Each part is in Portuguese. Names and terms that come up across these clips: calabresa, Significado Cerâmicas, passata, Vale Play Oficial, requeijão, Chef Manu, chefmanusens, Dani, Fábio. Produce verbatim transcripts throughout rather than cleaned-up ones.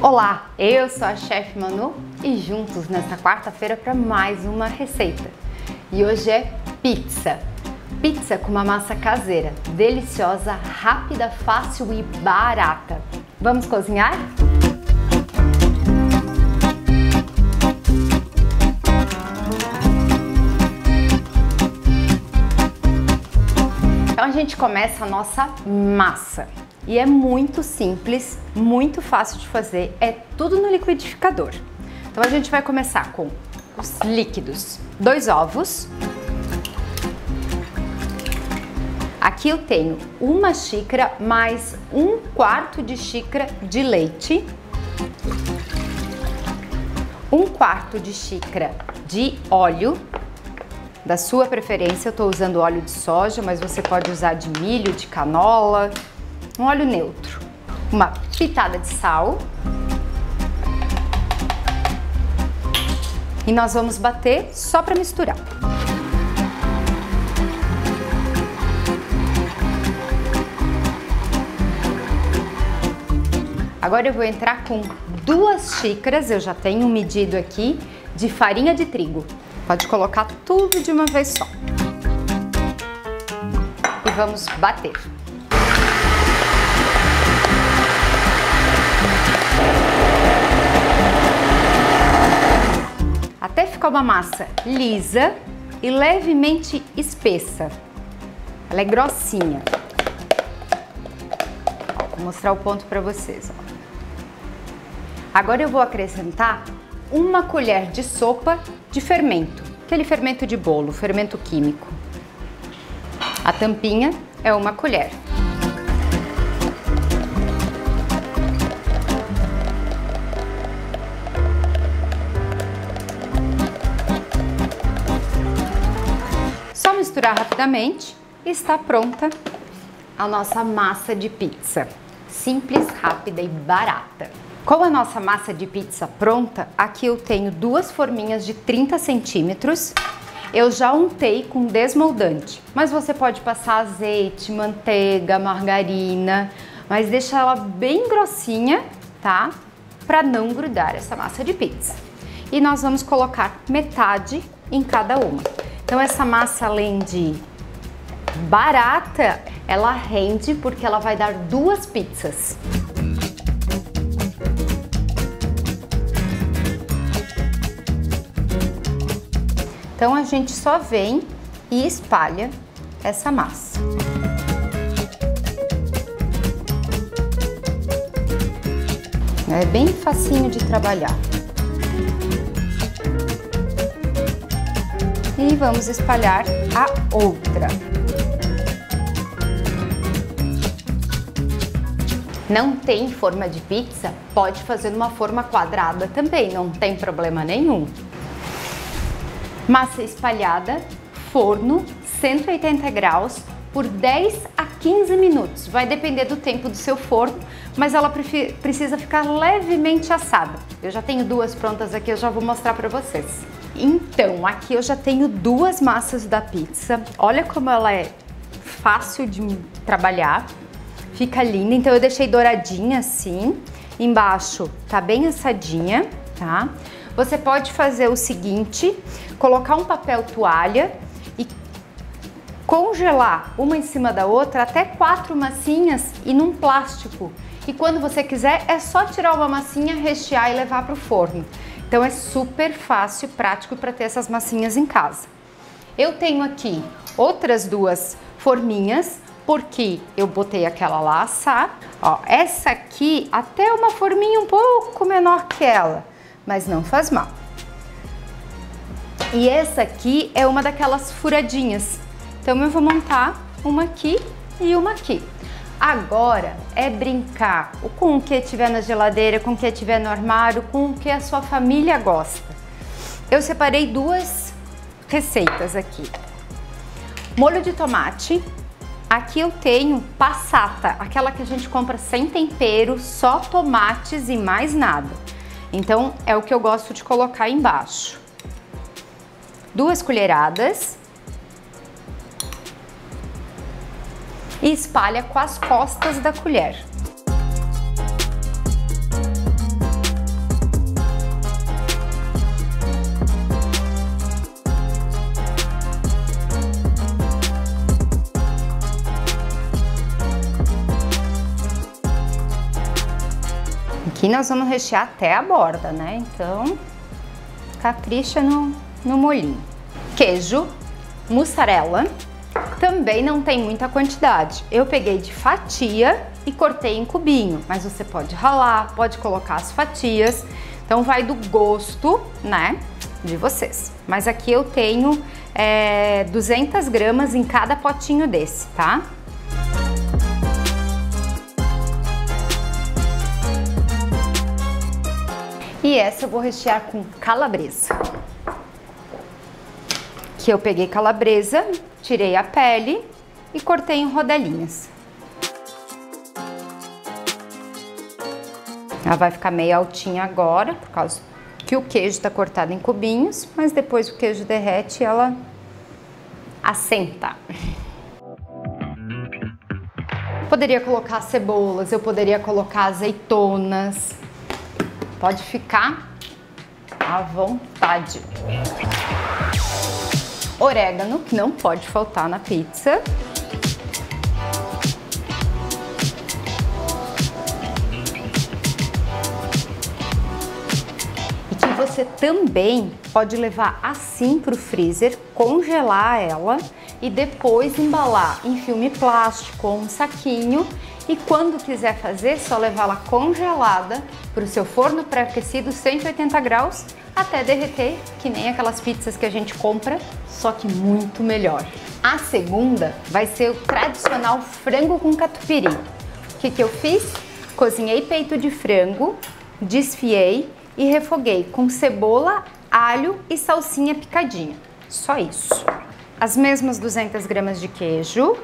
Olá, eu sou a Chef Manu e juntos nesta quarta-feira para mais uma receita. E hoje é pizza. Pizza com uma massa caseira, deliciosa, rápida, fácil e barata. Vamos cozinhar? Então a gente começa a nossa massa. E é muito simples, muito fácil de fazer, é tudo no liquidificador. Então a gente vai começar com os líquidos. Dois ovos. Aqui eu tenho uma xícara mais um quarto de xícara de leite. Um quarto de xícara de óleo. Da sua preferência, eu estou usando óleo de soja, mas você pode usar de milho, de canola. Um óleo neutro, uma pitada de sal e nós vamos bater só para misturar. Agora eu vou entrar com duas xícaras, eu já tenho medido aqui, de farinha de trigo. Pode colocar tudo de uma vez só. E vamos bater. Até ficar uma massa lisa e levemente espessa. Ela é grossinha. Ó, vou mostrar o ponto para vocês. Ó. Agora eu vou acrescentar uma colher de sopa de fermento. Aquele fermento de bolo, fermento químico. A tampinha é uma colher. Misturar rapidamente e está pronta a nossa massa de pizza. Simples, rápida e barata. Com a nossa massa de pizza pronta, aqui eu tenho duas forminhas de trinta centímetros. Eu já untei com desmoldante, mas você pode passar azeite, manteiga, margarina, mas deixa ela bem grossinha, tá? Para não grudar essa massa de pizza. E nós vamos colocar metade em cada uma. Então essa massa, além de barata, ela rende porque ela vai dar duas pizzas. Então a gente só vem e espalha essa massa. É bem facinho de trabalhar. E vamos espalhar a outra. Não tem forma de pizza? Pode fazer numa forma quadrada também, não tem problema nenhum. Massa espalhada, forno cento e oitenta graus por dez a quinze minutos. Vai depender do tempo do seu forno, mas ela precisa ficar levemente assada. Eu já tenho duas prontas aqui, eu já vou mostrar para vocês. Então, aqui eu já tenho duas massas da pizza. Olha como ela é fácil de trabalhar. Fica linda. Então eu deixei douradinha assim. Embaixo tá bem assadinha, tá? Você pode fazer o seguinte, colocar um papel toalha e congelar uma em cima da outra até quatro massinhas e num plástico. E quando você quiser, é só tirar uma massinha, rechear e levar para o forno. Então é super fácil, prático para ter essas massinhas em casa. Eu tenho aqui outras duas forminhas, porque eu botei aquela lá assar. Ó, essa aqui até é uma forminha um pouco menor que ela, mas não faz mal. E essa aqui é uma daquelas furadinhas. Então eu vou montar uma aqui e uma aqui. Agora é brincar com o que tiver na geladeira, com o que tiver no armário, com o que a sua família gosta. Eu separei duas receitas aqui. Molho de tomate. Aqui eu tenho passata, aquela que a gente compra sem tempero, só tomates e mais nada. Então é o que eu gosto de colocar embaixo. Duas colheradas. E espalha com as costas da colher. Aqui nós vamos rechear até a borda, né? Então, capricha no, no molhinho. Queijo, mussarela, também não tem muita quantidade. Eu peguei de fatia e cortei em cubinho, mas você pode ralar, pode colocar as fatias. Então vai do gosto, né, de vocês. Mas aqui eu tenho é, duzentas gramas em cada potinho desse, tá? E essa eu vou rechear com calabresa. Que eu peguei calabresa, tirei a pele e cortei em rodelinhas. Ela vai ficar meio altinha agora, por causa que o queijo tá cortado em cubinhos, mas depois o queijo derrete e ela assenta. Poderia colocar cebolas, eu poderia colocar azeitonas. Pode ficar à vontade. Orégano, que não pode faltar na pizza. E que você também pode levar assim para o freezer, congelar ela e depois embalar em filme plástico ou um saquinho. E quando quiser fazer, só levá-la congelada para o seu forno pré-aquecido cento e oitenta graus até derreter, que nem aquelas pizzas que a gente compra, só que muito melhor. A segunda vai ser o tradicional frango com catupiry. O que que eu fiz? Cozinhei peito de frango, desfiei e refoguei com cebola, alho e salsinha picadinha. Só isso. As mesmas duzentas gramas de queijo.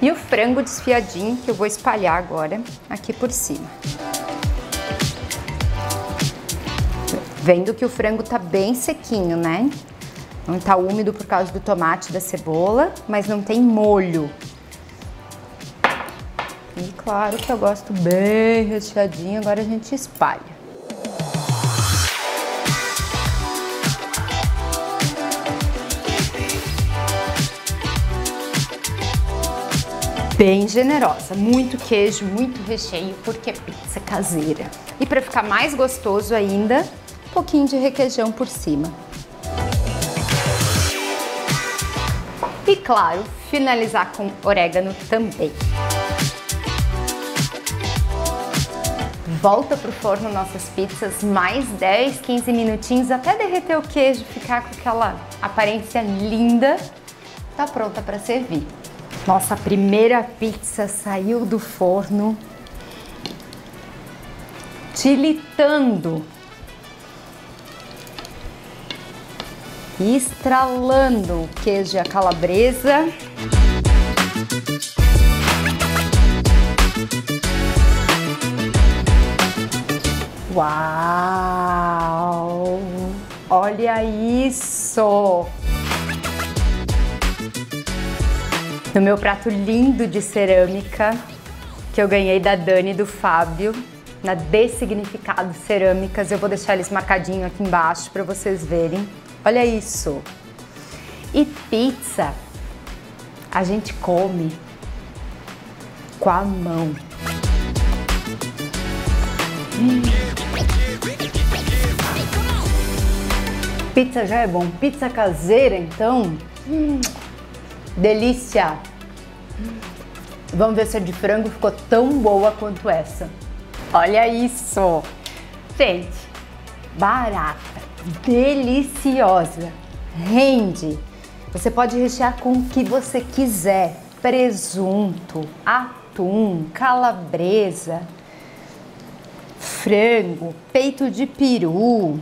E o frango desfiadinho, que eu vou espalhar agora aqui por cima. Vendo que o frango tá bem sequinho, né? Não tá úmido por causa do tomate e da cebola, mas não tem molho. E claro que eu gosto bem recheadinho, agora a gente espalha. Bem generosa, muito queijo, muito recheio, porque é pizza caseira. E para ficar mais gostoso ainda, um pouquinho de requeijão por cima. E claro, finalizar com orégano também. Volta pro forno nossas pizzas mais dez, quinze minutinhos, até derreter o queijo, ficar com aquela aparência linda. Tá pronta para servir. Nossa primeira pizza saiu do forno tilitando e estralando o queijo e a calabresa. Uau! Olha isso! No meu prato lindo de cerâmica, que eu ganhei da Dani e do Fábio, na Significado Cerâmicas. Eu vou deixar eles marcadinho aqui embaixo para vocês verem. Olha isso! E pizza, a gente come com a mão. Hum. Pizza já é bom. Pizza caseira, então... Hum. Delícia! Vamos ver se a de frango ficou tão boa quanto essa. Olha isso! Gente, barata, deliciosa, rende! Você pode rechear com o que você quiser. Presunto, atum, calabresa, frango, peito de peru.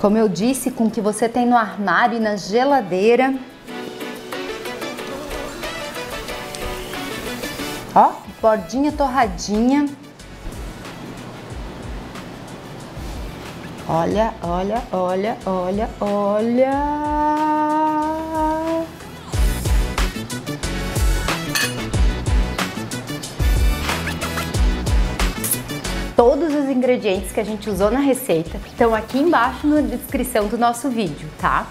Como eu disse, com o que você tem no armário e na geladeira. Ó, bordinha torradinha. Olha, olha, olha, olha, olha. Todos os ingredientes que a gente usou na receita estão aqui embaixo na descrição do nosso vídeo, tá?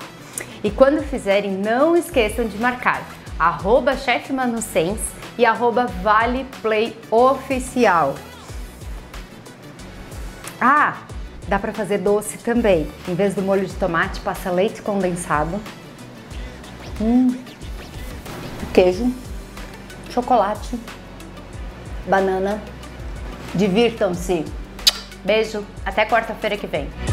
E quando fizerem, não esqueçam de marcar arroba chefmanusens e arroba Vale Play Oficial. Ah, dá para fazer doce também. Em vez do molho de tomate, passa leite condensado, hum, queijo, chocolate, banana. Divirtam-se. Beijo, até quarta-feira que vem.